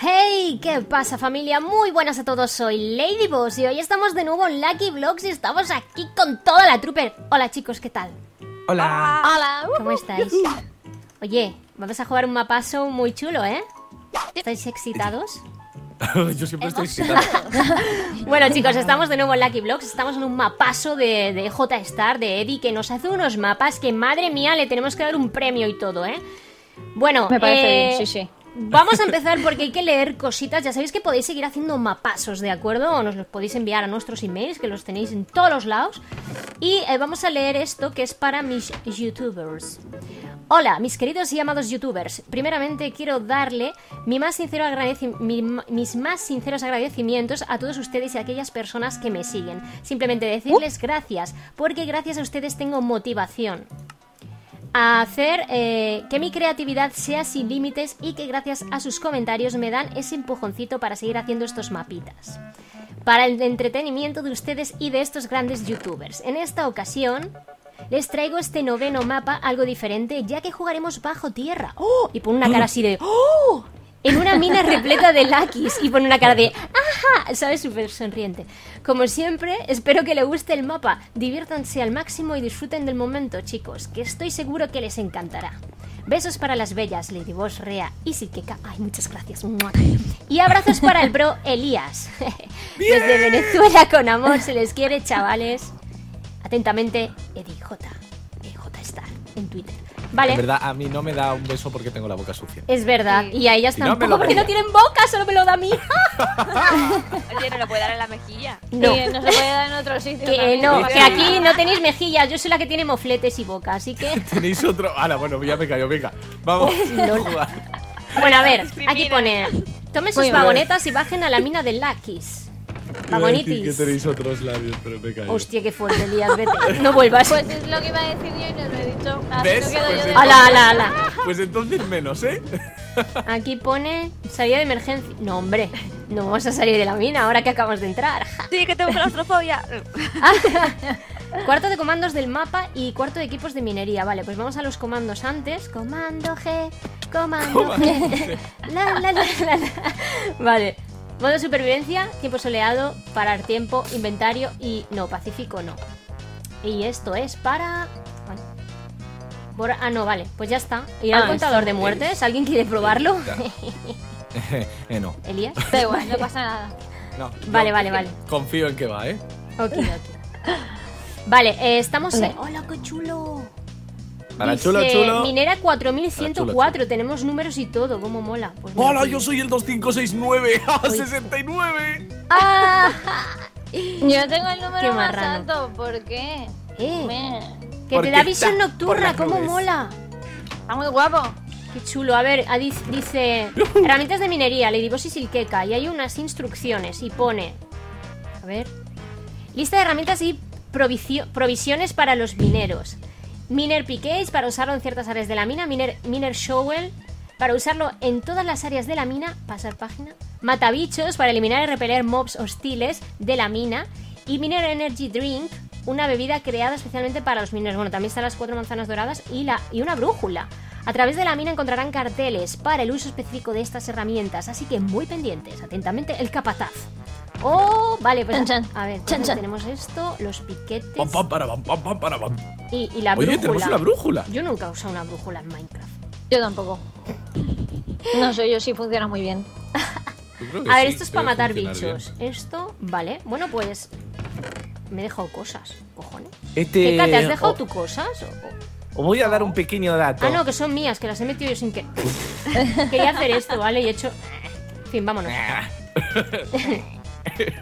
¡Hey! ¿Qué pasa, familia? Muy buenas a todos, soy LadyBoss y hoy estamos de nuevo en Lucky Vlogs y estamos aquí con toda la trooper. Hola, chicos, ¿qué tal? ¡Hola! ¡Hola! ¿Cómo estáis? Oye, vamos a jugar un mapazo muy chulo, ¿eh? ¿Estáis excitados? Yo siempre estoy excitado. Bueno, chicos, estamos de nuevo en Lucky Blocks. Estamos en un mapazo de J-Star, de Eddie, que nos hace unos mapas que, madre mía, le tenemos que dar un premio y todo, ¿eh? Bueno, me parece bien, sí, sí. Vamos a empezar porque hay que leer cositas. Ya sabéis que podéis seguir haciendo mapazos, ¿de acuerdo? O nos los podéis enviar a nuestros emails, que los tenéis en todos los lados. Y vamos a leer esto, que es para mis youtubers. Hola, mis queridos y amados youtubers. Primeramente quiero darle mis más sinceros agradecimientos a todos ustedes y a aquellas personas que me siguen. Simplemente decirles gracias, porque gracias a ustedes tengo motivación a hacer que mi creatividad sea sin límites y que gracias a sus comentarios me dan ese empujoncito para seguir haciendo estos mapitas para el entretenimiento de ustedes y de estos grandes youtubers. En esta ocasión les traigo este noveno mapa algo diferente, ya que jugaremos bajo tierra. ¡Oh! Y pon una cara así de ¡oh! En una mina repleta de Luckys y pon una cara de ¡ajá! ¿Sabes? Súper sonriente. Como siempre, espero que les guste el mapa. Diviértanse al máximo y disfruten del momento, chicos, que estoy seguro que les encantará. Besos para las bellas LadyBoss, Reah y Sylkeka. Ay, muchas gracias. Y abrazos para el bro Elyas. Desde Venezuela con amor, se les quiere, chavales. Atentamente, Eddie J-Star en Twitter. Vale. En verdad, a mí no me da un beso porque tengo la boca sucia. Es verdad, sí. Y a ellas tampoco, no porque no tienen boca, solo me lo da a mí. Oye, no lo puede dar en la mejilla. No, sí, no se puede dar en otro sitio. Que no, que aquí no tenéis mejillas, yo soy la que tiene mofletes y boca, así que... Tenéis otro... Ahora, bueno, ya me callo, venga, vamos. Bueno, a ver, aquí pone... Tomen sus vagonetas y bajen a la mina de Luckys. Vagonitis. Que tenéis otros labios, pero me caí. Hostia, qué fuerte, Elías, vete. No vuelvas. Pues es lo que iba a decir yo y no lo he dicho. ¿Ves? Ala, ala, ala. Pues entonces menos, ¿eh? Aquí pone salida de emergencia. No, hombre, no vamos a salir de la mina ahora que acabamos de entrar. Sí, que tengo claustrofobia. Cuarto de comandos del mapa y cuarto de equipos de minería. Vale, pues vamos a los comandos antes. Comando G, comando G. La, la, la, la, la. Vale. Modo de supervivencia, tiempo soleado, parar tiempo, inventario y... No, pacífico no. Y esto es para... Bueno, por... Ah, no, vale, pues ya está. ¿Y al contador de muertes? ¿Alguien quiere probarlo? No. ¿Elías? Da igual, no pasa nada. No, vale, vale, vale. Confío en que va, ¿eh? Ok, ok. Vale, estamos... Okay. ¡Hola, qué chulo! Para dice, chulo, chulo. Minera 4104, chulo, chulo. Tenemos números y todo, cómo mola. Pues ¡hola! Yo soy el 2569, ¡oh, 69! ¡Ah! Yo tengo el número más alto, ¿por qué? Que porque te da visión nocturna, cómo mola. Está muy guapo. Qué chulo, a ver, dice herramientas de minería, LadyBoss y Sylkeka. Y hay unas instrucciones y pone, a ver, lista de herramientas y provisiones para los mineros. Miner Piquets para usarlo en ciertas áreas de la mina. Miner Shovel para usarlo en todas las áreas de la mina. Pasar página. Matabichos para eliminar y repeler mobs hostiles de la mina. Y Miner Energy Drink, una bebida creada especialmente para los mineros. Bueno, también están las 4 manzanas doradas y una brújula. A través de la mina encontrarán carteles para el uso específico de estas herramientas. Así que muy pendientes. Atentamente, el capataz. Oh, vale, pues a ver, tenemos esto, los piquetes. Y la brújula. Oye, tenemos una brújula. Yo nunca he usado una brújula en Minecraft. Yo tampoco. No sé, yo sí funciona muy bien. A ver, esto es para matar bichos. Esto, vale. Bueno, pues me he dejado cosas, cojones. ¿Te has dejado tú cosas? Os voy a dar un pequeño dato. Ah, no, que son mías, que las he metido yo sin que... Quería hacer esto, ¿vale? Y he hecho... En fin, vámonos.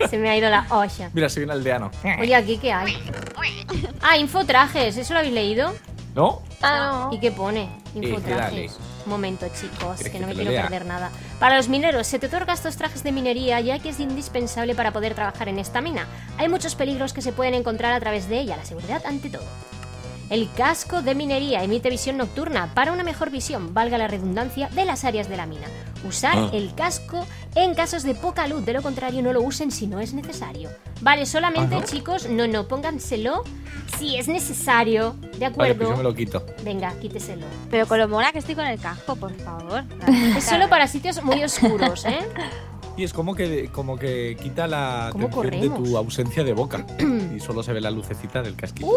Se me ha ido la olla. Mira, soy un aldeano. Oye, ¿aquí qué hay? Ah, infotrajes. ¿Eso lo habéis leído? No. Ah, no. ¿Y qué pone? Infotrajes. Un momento, chicos, que no me quiero perder nada. Para los mineros, se te otorga estos trajes de minería, ya que es indispensable para poder trabajar en esta mina. Hay muchos peligros que se pueden encontrar a través de ella. La seguridad ante todo. El casco de minería emite visión nocturna para una mejor visión, valga la redundancia, de las áreas de la mina. Usar el casco en casos de poca luz, de lo contrario no lo usen si no es necesario. Vale, solamente chicos, no, pónganselo si es necesario, ¿de acuerdo? Vale, pues yo me lo quito. Venga, quíteselo. Pero con lo mola que estoy con el casco, por favor. Es solo para sitios muy oscuros, ¿eh? Y es como que quita la atención de tu ausencia de boca. Y solo se ve la lucecita del casquito.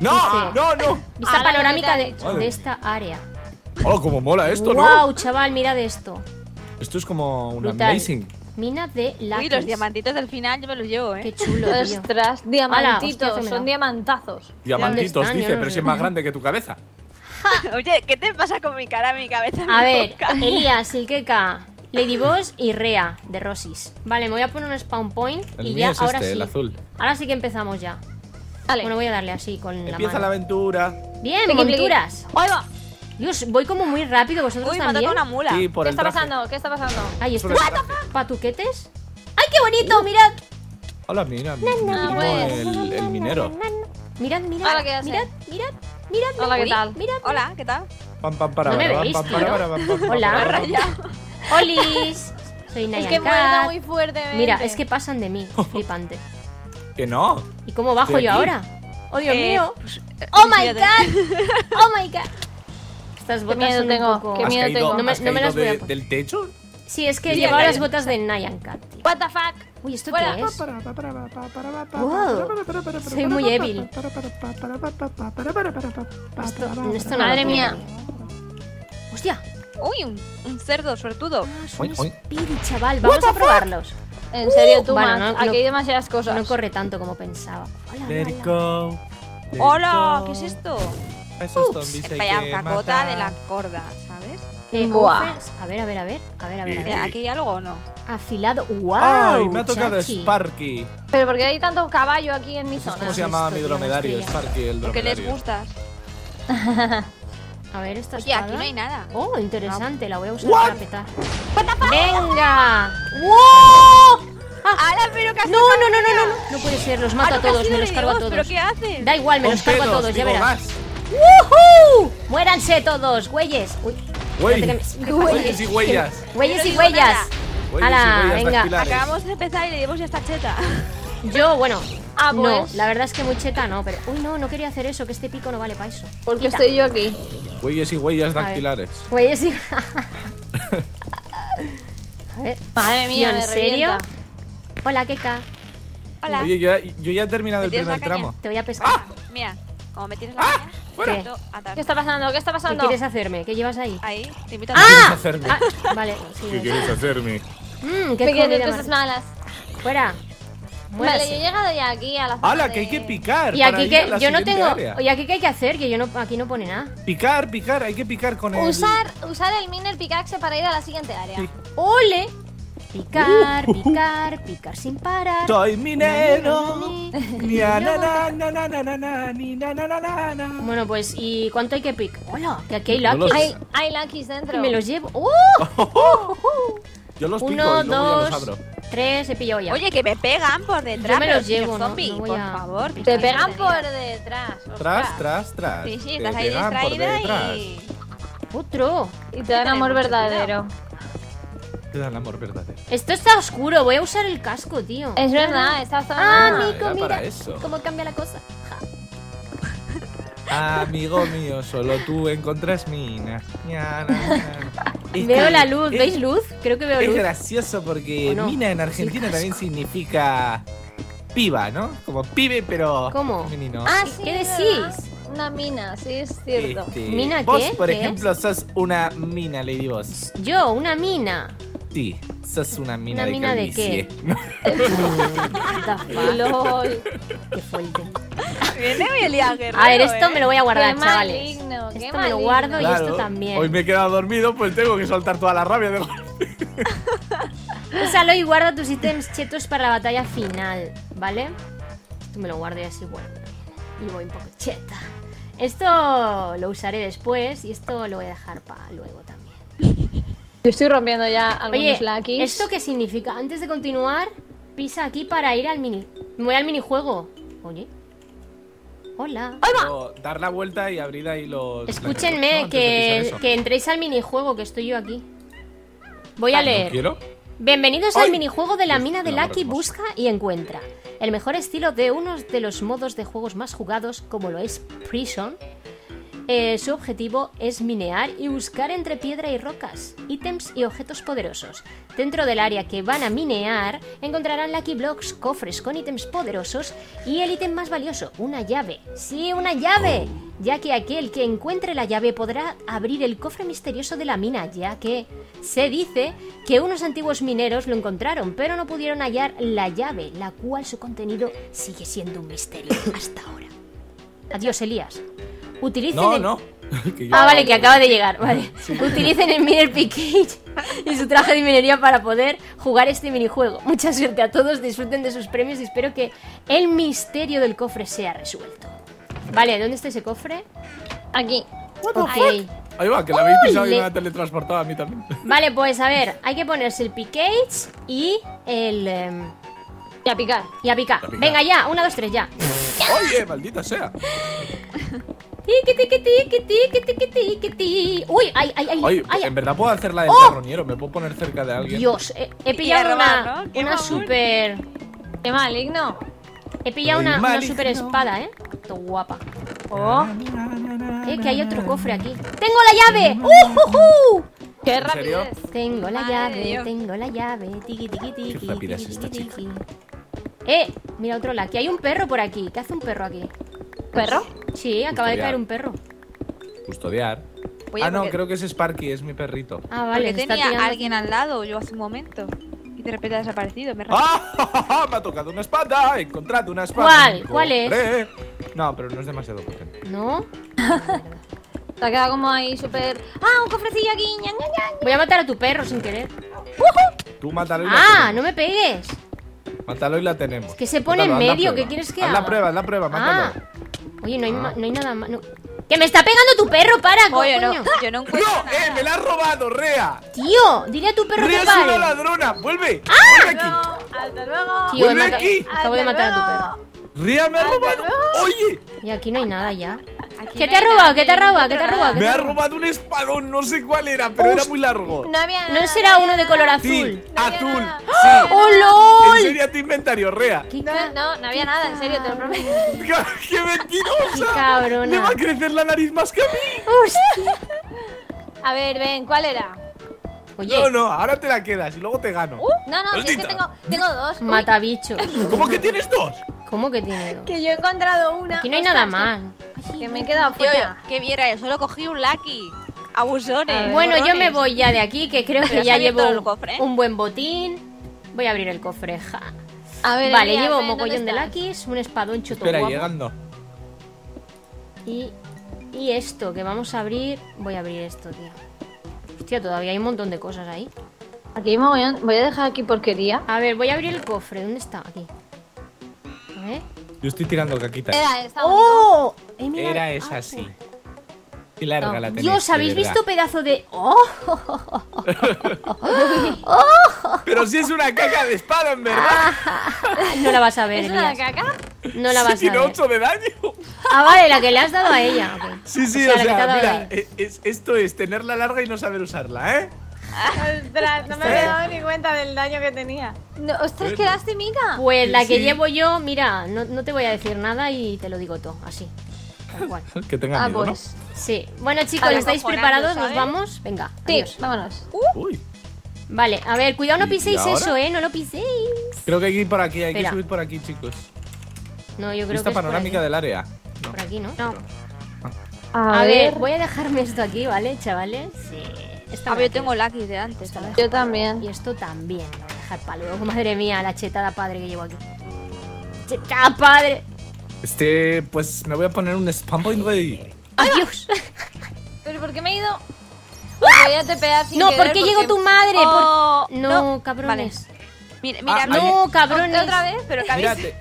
¡No! ¡No, no! Vista panorámica de esta área. ¡Oh, cómo mola esto, no! ¡Wow, chaval! Mirad esto. Esto es como una amazing. Mina de lápiz. Uy, los diamantitos del final yo me los llevo, ¿eh? Qué chulo, tío. Ostras, diamantitos. Ala, hostia, son diamantazos. Diamantitos, dice, pero si es más grande que tu cabeza. Oye, ¿qué te pasa con mi cara, mi cabeza? A ver, Elyas, Sylkeka, LadyBoss y Reah de Rosis. Vale, me voy a poner un spawn point y ya ahora sí. El azul. Ahora sí que empezamos ya. Vale. Bueno, voy a darle así con la mano. Empieza la aventura. Bien, monturas. ¡Ahí va! Dios, voy como muy rápido, vosotros también. Uy, me ha tocado una mula. Sí, ¿qué está pasando? ¿Qué está pasando? Ay, esto. ¿Patuquetes? ¡Ay, qué bonito! ¡Mirad! Hola, mira, el minero. Mirad. Hola, ¿qué haces? Mirad. Hola, ¿qué tal? Hola, ¿qué tal? Pam, pam, para, hola. Olis. Soy Nyan Cat. Es que muerdo muy fuerte. Mira, es que pasan de mí. Flipante. Que no. ¿Y cómo bajo yo ahora? ¡Oh, Dios mío! ¡Oh, my God! ¡Oh, my God! Estas botas son un poco... ¿Qué miedo tengo? ¿No me las voy a poner? ¿Del techo? Sí, es que llevaba las botas de Nyan Cat. What the fuck? Uy, ¿esto qué es? Wow. Soy muy evil. Esto, madre mía. Hostia. Uy, un cerdo suertudo. Son espíritus, chaval. Vamos a probarlos. En serio, tú, man. Aquí hay demasiadas cosas. No corre tanto como pensaba. Hola, ¿qué es esto? Es cacota de la corda, ¿sabes? A ver. ¿Aquí hay algo o no? Afilado. ¡Wow! ¡Ay, me ha tocado Sparky! ¿Pero por qué hay tanto caballo aquí en mi zona? ¿Cómo se llamaba mi dromedario? Sparky, el dromedario. Porque les gustas. A ver, esta espada. Aquí no hay nada. Oh, interesante. La voy a usar para petar. ¡Venga! ¡Wow! ¡Hala, pero casi! No. No puede ser. Los mato a todos. Me los cargo a todos. ¿Pero qué haces? Da igual, me los cargo a todos. Ya verás. ¡Woohoo! ¡Muéranse todos, güeyes! Uy, güeyes y huellas. Güeyes y huellas. ¡Hala, venga! Acabamos de empezar y le dimos ya esta cheta. Yo, bueno, no, la verdad es que muy cheta no, pero... Uy, no quería hacer eso, que este pico no vale para eso. ¿Por qué estoy yo aquí? Güeyes y huellas dactilares. Güeyes y... A ver, madre mía, ¿en serio? Hola, Keka. Hola. Oye, yo ya he terminado el primer tramo. Te voy a pescar. Mira, como me tienes la caña... ¿Qué está pasando? ¿Qué está pasando? ¿Qué quieres hacerme? ¿Qué llevas ahí? Ahí, te invito a... Vale, sí. ¿Qué quieres hacerme? ¿Qué quieres? Cosas malas. Fuera. Muérase. Vale, yo he llegado ya aquí a la zona. ¡Hala, que hay que picar! Y aquí que yo no tengo... Oye, aquí que hay que hacer, que yo no... Aquí no pone nada. Picar, hay que picar con él. Usar el miner pickaxe para ir a la siguiente área. Sí. ¡Ole! Picar sin parar. Soy minero. Bueno, pues, ¿y cuánto hay que picar? Hola, que aquí hay Lucky. Hay Lucky dentro. Y me los llevo. Yo los pico. 1, 2, 3, he pillado ya. Oye, que me pegan por detrás. Yo me los llevo, zombie, por favor. Te pegan por detrás. Tras. Sí, estás ahí distraída y... Otro. Y te dan amor verdadero. Te da el amor verdadero. Esto está oscuro, voy a usar el casco, tío. Es verdad, está oscuro. Amigo, mira cómo cambia la cosa. Amigo mío, solo tú encontras minas. Veo la luz, ¿veis luz? Creo que veo luz. Es gracioso porque mina en Argentina también significa piba, ¿no? Como pibe, pero femenino. Ah, sí, ¿qué decís? Una mina, sí, es cierto. ¿Mina qué? Vos, por ejemplo, sos una mina, LadyBoss. ¿Yo? ¿Una mina? Sí, sos una mina de calvicie. ¿Una mina de qué? Qué fuerte. A ver, esto me lo voy a guardar, chavales. Esto me lo guardo y esto también. Hoy me he quedado dormido, pues tengo que soltar toda la rabia de golpe. Úsalo y guarda tus ítems chetos para la batalla final, ¿vale? Esto me lo guardo y así, bueno. Y voy un poco cheta. Esto lo usaré después y esto lo voy a dejar para luego también. Yo estoy rompiendo ya algunos Lucky. ¿Esto qué significa? Antes de continuar, pisa aquí para ir al mini. Me voy al minijuego. Oye. Hola. Pero dar la vuelta y abrir ahí los... Escúchenme, que entréis al minijuego, que estoy yo aquí. Voy a leer. ¿Quiero? Bienvenidos al minijuego de la mina de Lucky. Busca y encuentra el mejor estilo de uno de los modos de juegos más jugados, como lo es Prison. Su objetivo es minear y buscar entre piedra y rocas, ítems y objetos poderosos. Dentro del área que van a minear encontrarán Lucky Blocks, cofres con ítems poderosos y el ítem más valioso, una llave. ¡Sí, una llave! Ya que aquel que encuentre la llave podrá abrir el cofre misterioso de la mina, ya que se dice que unos antiguos mineros lo encontraron, pero no pudieron hallar la llave, la cual su contenido sigue siendo un misterio hasta ahora. Adiós, Elyas. Utilicen vale, que acaba de llegar, vale. Sí. Utilicen el Miner Pickage y su traje de minería para poder jugar este minijuego. Mucha suerte a todos, disfruten de sus premios y espero que el misterio del cofre sea resuelto. Vale, ¿dónde está ese cofre? Aquí. Ahí. Ahí va, que la habéis pisado y me ha teletransportado a mí también. Vale, pues a ver, hay que ponerse el Pickage y el... y a picar. Y a picar. Venga ya, 1, 2, 3, ya. Oye, maldita sea. Uy, ay, en verdad puedo hacer la del carroñero, me puedo poner cerca de alguien. Dios, he pillado una super... ¡Qué maligno! He pillado una super espada, ¿eh? ¡Qué guapa! ¡Oh! Que hay otro cofre aquí. ¡Tengo la llave! ¡Uh! ¡Qué rápido! Tengo la llave, tengo la llave. Tiki, tiki, tiki. ¡Qué rápida es esta chica! Mira otro lado. Que hay un perro por aquí. ¿Qué hace un perro aquí? ¿Perro? Sí, acaba de caer un perro. Custodiar. No, creo que es Sparky, es mi perrito. Ah, vale. Porque tenía alguien al lado yo hace un momento y de repente ha desaparecido. Me ha tocado una espada. He encontrado una espada. ¿Cuál? ¿Cuál es? No, pero no es demasiado potente. ¿No? Te ha quedado como ahí súper... ¡Ah, un cofrecillo aquí! Voy a matar a tu perro sin querer. Tú mátalo. ¡Ah, no me pegues! Mátalo y la tenemos. Es que se pone en medio, ¿qué quieres que haga? Haz la prueba, mátalo. Oye, no hay nada más. ¡Que me está pegando tu perro! ¡Para, coño! Yo no encuentro nada. ¡Me la has robado, Reah! Tío, dile a tu perro que pare. ¡Reah es una ladrona! ¡Vuelve! ¡Vuelve aquí! ¡Hasta luego! Tío, ¡vuelve aquí! Acabo de matar a tu perro. ¡Reah me ha robado! ¡Oye! Y aquí no hay nada ya. ¿Qué te ha robado? ¿Qué te ha robado? ¿Qué te ha robado? Me ha robado un espadón, no sé cuál era, pero era muy largo. No había nada. ¿No será uno de color azul? ¡Azul! ¡Sí! ¡Oh, LOL! En serio, a tu inventario, Reah. No había nada, en serio, te lo prometo. ¡Qué mentirosa! ¡Qué cabrona! ¡Le va a crecer la nariz más que a mí! ¡Hostia! A ver, ven, ¿cuál era? Oye. No, ahora te la quedas y luego te gano. No, es que tengo dos. Matabichos. ¿Cómo que tienes dos? ¿Cómo que tienes dos? Que yo he encontrado una. Aquí no hay nada más. Que me he quedado fuera. Que viera, yo solo cogí un Lucky. Abusones. Bueno, yo me voy ya de aquí, que creo que ya llevo un buen botín. Voy a abrir el cofre, ja. A ver, vale, llevo un mogollón de Luckys, un espadón choto guapo. Espera, llegando. Y esto, que vamos a abrir. Voy a abrir esto, tío. Hostia, todavía hay un montón de cosas ahí. Aquí voy a dejar aquí porquería. A ver, voy a abrir el cofre. ¿Dónde está? Aquí. ¿Eh? Yo estoy tirando caquitas. Era esa. ¡Oh! Era esa, sí. Y larga la tenés. Dios, ¿habéis visto pedazo de...? ¡Oh! Pero si es una caca de espada, en verdad. No la vas a ver, ¿es una caca? No la vas a ver. Tiene 8 de daño. Ah, vale, la que le has dado a ella. Okay. Sí, sí, o sea mira, esto es tenerla larga y no saber usarla, ¿eh? Ostras, no me había dado ni cuenta del daño que tenía. No, ostras, qué lastimica. Pues la que llevo yo, mira, no te voy a decir nada y te lo digo todo, así. Que tenga miedo, pues, ¿no? Sí. Bueno, chicos, ¿estáis preparados? ¿Nos vamos? Venga, adiós. Vámonos. Uy. Vale, a ver, cuidado, no piséis eso, no lo piséis. Creo que hay que ir por aquí, hay que subir por aquí, chicos. No, yo creo que es por aquí. Vista panorámica del área. Por aquí, ¿no? No. A ver, voy a dejarme esto aquí, ¿vale, chavales? Sí. Yo tengo Lucky de antes. Yo también. Y esto también lo voy a dejar para luego. Madre mía, la chetada padre que llevo aquí. ¡Chetada padre! Pues me voy a poner un spam point ready. ¡Adiós! ¿Pero por qué me he ido? Voy a tepear sin querer. No, ¿por qué llegó tu madre? No, cabrones. Mira, no, cabrones. Otra vez, pero cabrones.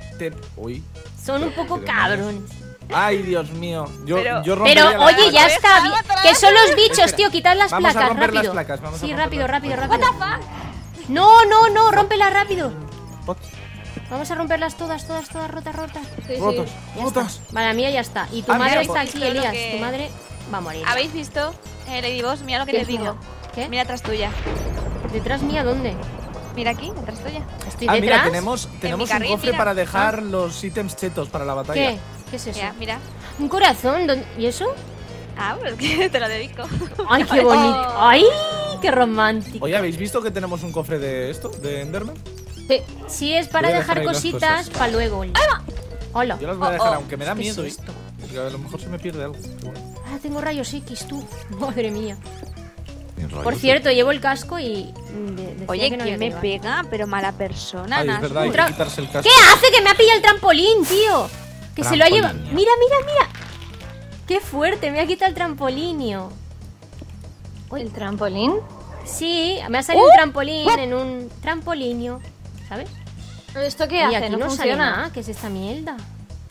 Uy. Son un poco cabrones. Ay, Dios mío. Pero oye, ya está. Que son los bichos, tío. Quitad las placas, rápido. Sí, rápido. What the fuck? No, rómpela rápido. Vamos a romperlas todas rotas. Sí, rotas, sí. Rotas. Vale, la mía ya está. Y tu madre está aquí, Elyas. Que... Tu madre va a morir. ¿Habéis visto, LadyBoss? Mira lo que te digo. ¿Qué? Mira atrás tuya. ¿Detrás mía dónde? Mira aquí, detrás tuya. ¿Estoy detrás? Mira, tenemos un cofre para dejar los ítems chetos para la batalla. ¿Qué? ¿Qué es eso? Mira, mira. Un corazón. ¿Dónde? ¿Y eso? Ah, pero es que te lo dedico. ¡Ay, qué bonito! Oh. ¡Ay, qué romántico! Oye, ¿habéis visto que tenemos un cofre de esto? ¿De Enderman? Sí, sí, es para dejar cositas para luego. ¡Ah! Hola. Yo las voy a dejar, aunque me da miedo esto. Porque a lo mejor se me pierde algo. Ah, tengo rayos X, tú. Madre mía. Por cierto, llevo el casco y... Oye, que no me pega, pero mala persona. Ay, es verdad, hay que quitarse el casco. ¿Qué hace? Que me ha pillado el trampolín, tío. Que se lo ha llevado. Mira, mira, mira. Qué fuerte, me ha quitado el trampolinio. ¿El trampolín? Sí, me ha salido un trampolín en un trampolinio, ¿sabes? ¿Esto qué hace? Aquí no funciona. Sale nada. ¿Qué es esta mierda?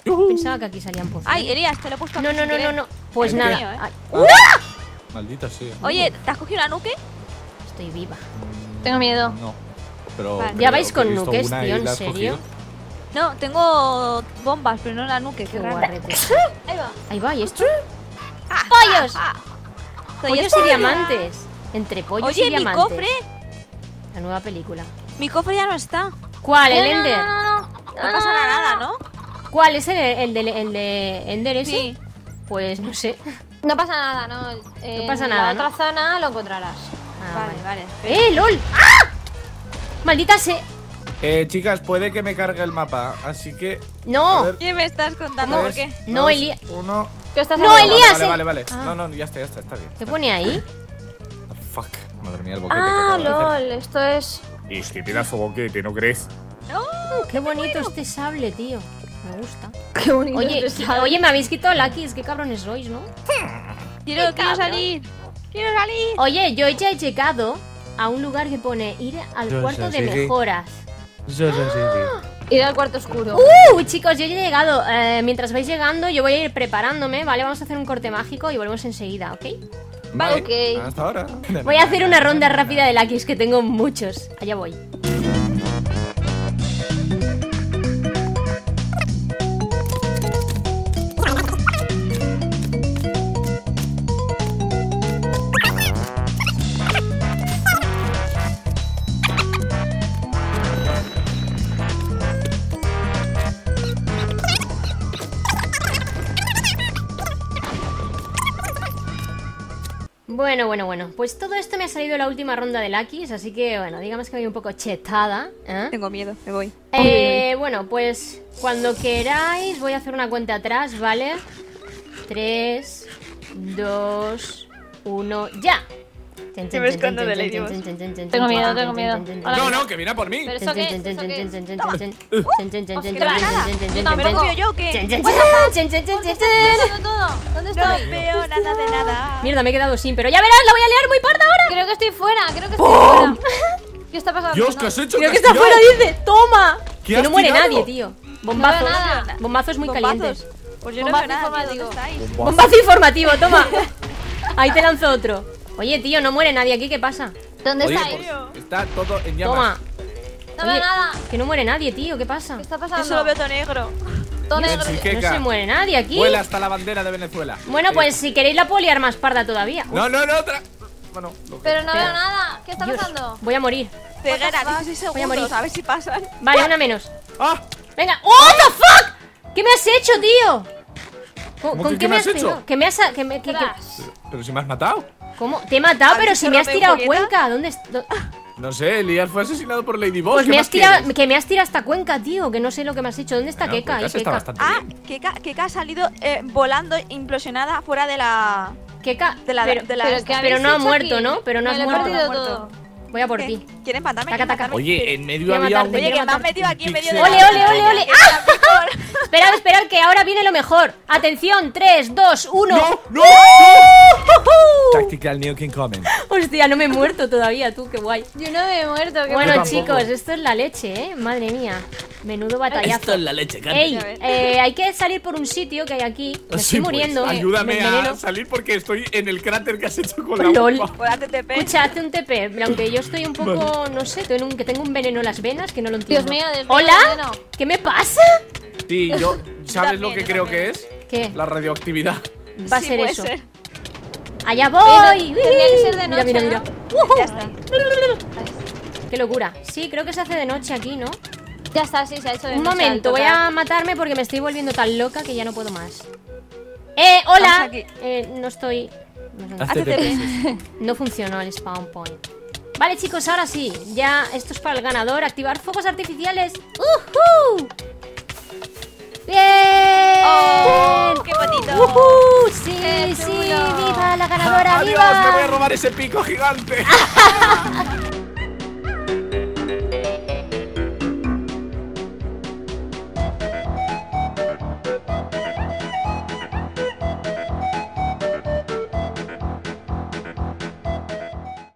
Pensaba que aquí salían pozos. Ay, Elyas, te lo he puesto. No. Pues nada. Mío, ¿eh? Maldita sea. Oye, ¿te has cogido la nuke? Estoy viva. Tengo miedo. No. Pero, vale. ¿Ya vais con nukes, tío? ¿En serio? No, tengo bombas, pero no la nuke. Qué guarrete. Ahí va, ¿y esto? ¡Pollos! Pollos y diamantes. Entre pollos y diamantes. Oye, mi cofre. La nueva película. Mi cofre ya no está. ¿Cuál? ¿El Ender? No pasa nada, ¿no? ¿Cuál es el de Ender ese? Sí. Pues no sé. No pasa nada, ¿no? No pasa nada, en la otra zona lo encontrarás. Vale. ¡LOL! ¡Ah! ¡Maldita sea! Chicas, puede que me cargue el mapa, así que... ¡No! ¿Qué me estás contando? ¿Por qué? No, Elyas. Uno... ¡No, Elyas! Vale. No, ya está bien. ¿Qué pone ahí? Fuck. Madre mía, el boquete. Ah, LOL, esto es... Y es que te da su boquete, ¿no crees? ¡No! ¡Qué bonito este sable, tío! Me gusta. ¡Qué bonito este sable! Oye, me habéis quitado Lucky, es que cabrones sois, ¿no? ¡Quiero salir! Oye, yo ya he llegado a un lugar que pone ir al cuarto de mejoras. Sí. Ir al cuarto oscuro. Chicos, yo ya he llegado. Mientras vais llegando, yo voy a ir preparándome, ¿vale? Vamos a hacer un corte mágico y volvemos enseguida, ¿ok? Vale, okay. Hasta ahora. Voy a hacer una ronda rápida de Lucky, que tengo muchos. Allá voy. Bueno, pues todo esto me ha salido en la última ronda de Lucky's, así que bueno, digamos que me voy un poco chetada. Tengo miedo, me voy. Bueno, pues cuando queráis voy a hacer una cuenta atrás, ¿vale? 3, 2, 1, ¡ya! Te ves cuando de LadyBoss. Tengo miedo. No, que viene por mí. ¿Pero eso qué? ¿Me lo confío yo o qué? ¿Dónde estoy? No veo nada de nada. Mierda, me he quedado sin, pero ya verás, la voy a liar muy parda ahora. Creo que estoy fuera. ¿Qué está pasando? Dios, ¿qué has hecho? Creo que está fuera, dice. ¡Toma! Que no muere nadie, tío. Bombazos muy calientes. Pues yo no veo nada, digo. Bombazo informativo, toma. Ahí te lanzo otro. Oye, tío, no muere nadie aquí, ¿qué pasa? ¿Dónde estáis? Está todo en llamas. Toma. No veo nada. Que no muere nadie, tío, ¿qué pasa? ¿Qué está pasando? Yo solo veo todo negro. Todo negro. No se muere nadie aquí. Vuela hasta la bandera de Venezuela. Bueno, pues si queréis la puedo liar más parda todavía. No, otra. Bueno, pero no veo nada. ¿Qué está pasando? Voy a morir. Ceguera, 16 segundos. Voy a morir. A ver si pasan. Vale, una menos. Venga. ¡Oh, the fuck! ¿Qué me has hecho, tío? ¿Con qué me has hecho? Pero si me has matado. ¿Cómo? Te he matado, pero si me has tirado cuenca. ¿Dónde? No sé, Elyas fue asesinado por LadyBoss. Pues me has tirado hasta cuenca, tío. Que no sé lo que me has hecho. ¿Dónde está Keka? Keka ha salido volando, implosionada, fuera de la... Keka, pero no ha muerto, ¿no? Pero no has muerto. Voy a por ti. ¿Quieren matarme? Oye, en medio había un... Oye, que me has metido aquí en medio de... ¡Ole! Esperad, que ahora viene lo mejor. Atención, 3, 2, 1... ¡No! Tactical Neo King Comment. Hostia, no me he muerto todavía, tú, qué guay. Yo no me he muerto, qué bueno, chicos, esto es la leche, madre mía. Menudo batallazo. Esto es la leche, Carmen. Ey, hay que salir por un sitio que hay aquí. Me estoy muriendo. Pues, ayúdame a salir porque estoy en el cráter que has hecho con la bomba. Escucha, hazte un TP. Aunque yo estoy un poco, no sé, que tengo un veneno en las venas que no lo entiendo. Dios mío, ¿hola? ¿Qué me pasa? Sí, yo, ¿sabes lo que creo que es? ¿Qué? La radioactividad. Va a ser eso. ¡Allá voy! Tendría que ser de noche, mira. Ya está. ¡Qué locura! Sí, creo que se hace de noche aquí, ¿no? Ya está, sí, se ha hecho de noche. Un momento, voy a matarme porque me estoy volviendo tan loca que ya no puedo más. ¡Hola! No estoy... No funcionó el spawn point. Vale, chicos, ahora sí. Ya, esto es para el ganador. Activar fuegos artificiales. ¡Uhú! ¡Bien! ¡Oh, qué bonito! ¡Sí, sí! ¡Viva la ganadora! ¡Viva! ¡Adiós! ¡Me voy a robar ese pico gigante!